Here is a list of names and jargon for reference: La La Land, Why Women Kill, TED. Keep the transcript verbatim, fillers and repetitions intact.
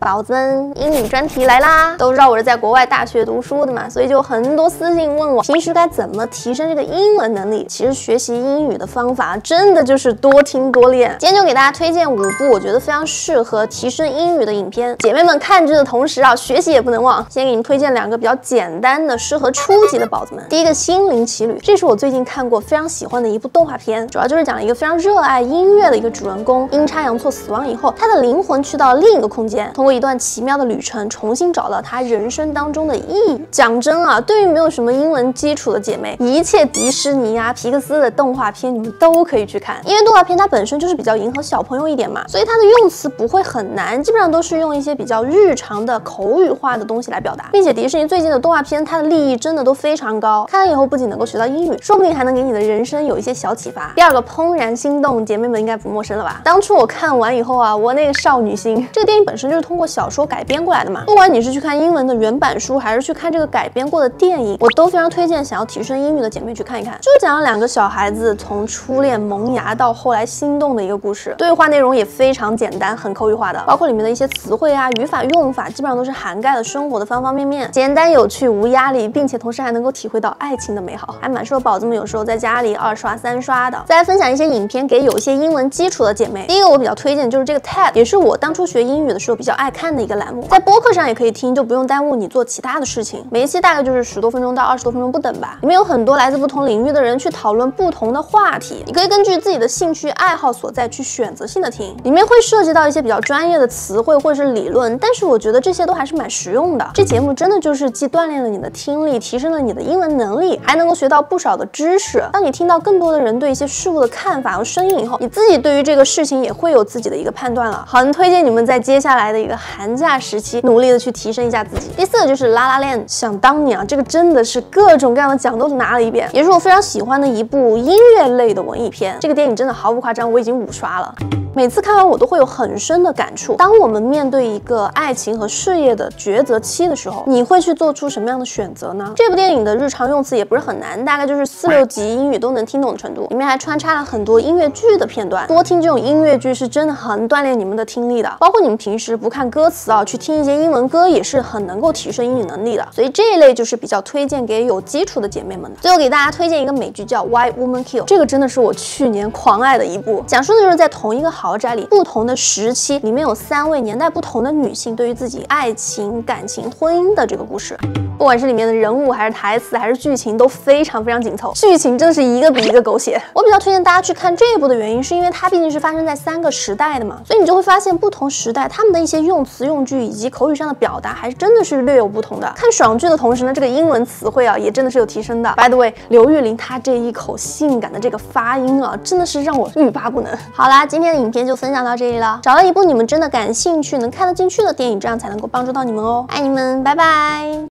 宝珍英语专题来啦！都知道我是在国外大学读书的嘛，所以就很多私信问我平时该怎么提升这个英文能力。其实学习英语的方法真的就是多听多练。今天就给大家推荐五部我觉得非常适合提升英语的影片，姐妹们看剧的同时啊，学习也不能忘。先给你们推荐两个比较简单的，适合初级的宝子们。第一个《心灵奇旅》，这是我最近看过非常喜欢的一部动画片，主要就是讲了一个非常热爱音乐的一个主人公，阴差阳错死亡以后，他的灵魂去到了另一个空间，通过 一段奇妙的旅程，重新找到他人生当中的意义。讲真啊，对于没有什么英文基础的姐妹，一切迪士尼啊、皮克斯的动画片你们都可以去看，因为动画片它本身就是比较迎合小朋友一点嘛，所以它的用词不会很难，基本上都是用一些比较日常的口语化的东西来表达。并且迪士尼最近的动画片，它的立意真的都非常高，看了以后不仅能够学到英语，说不定还能给你的人生有一些小启发。第二个《怦然心动》，姐妹们应该不陌生了吧？当初我看完以后啊，我那个少女心，这个电影本身就是通过 小说改编过来的嘛，不管你是去看英文的原版书，还是去看这个改编过的电影，我都非常推荐想要提升英语的姐妹去看一看。就讲了两个小孩子从初恋萌芽到后来心动的一个故事，对话内容也非常简单，很口语化的，包括里面的一些词汇啊、语法、用法，基本上都是涵盖了生活的方方面面，简单有趣，无压力，并且同时还能够体会到爱情的美好，还蛮适合宝子们有时候在家里二刷三刷的。再来分享一些影片给有一些英文基础的姐妹，第一个我比较推荐就是这个 TED， 也是我当初学英语的时候比较爱看 看的一个栏目，在播客上也可以听，就不用耽误你做其他的事情。每一期大概就是十多分钟到二十多分钟不等吧。里面有很多来自不同领域的人去讨论不同的话题，你可以根据自己的兴趣爱好所在去选择性的听。里面会涉及到一些比较专业的词汇或者是理论，但是我觉得这些都还是蛮实用的。这节目真的就是既锻炼了你的听力，提升了你的英文能力，还能够学到不少的知识。当你听到更多的人对一些事物的看法和声音以后，你自己对于这个事情也会有自己的一个判断了。很推荐你们在接下来的一个 寒假时期努力的去提升一下自己。第四个就是《La La Land》，想当年啊，这个真的是各种各样的奖都拿了一遍，也是我非常喜欢的一部音乐类的文艺片。这个电影真的毫不夸张，我已经五刷了。 每次看完我都会有很深的感触。当我们面对一个爱情和事业的抉择期的时候，你会去做出什么样的选择呢？这部电影的日常用词也不是很难，大概就是四六级英语都能听懂的程度。里面还穿插了很多音乐剧的片段，多听这种音乐剧是真的很锻炼你们的听力的。包括你们平时不看歌词啊，去听一些英文歌也是很能够提升英语能力的。所以这一类就是比较推荐给有基础的姐妹们的。最后给大家推荐一个美剧叫《Why Women Kill》，这个真的是我去年狂爱的一部，讲述的就是在同一个 豪宅里，不同的时期，里面有三位年代不同的女性对于自己爱情、感情、婚姻的这个故事，不管是里面的人物，还是台词，还是剧情，都非常非常紧凑。剧情真的是一个比一个狗血。我比较推荐大家去看这一部的原因，是因为它毕竟是发生在三个时代的嘛，所以你就会发现不同时代他们的一些用词用句以及口语上的表达，还真的是略有不同的。看爽剧的同时呢，这个英文词汇啊，也真的是有提升的。By the way， 刘玉玲她这一口性感的这个发音啊，真的是让我欲罢不能。好啦，今天的影 影片就分享到这里了，找到一部你们真的感兴趣、能看得进去的电影，这样才能够帮助到你们哦。爱你们，拜拜。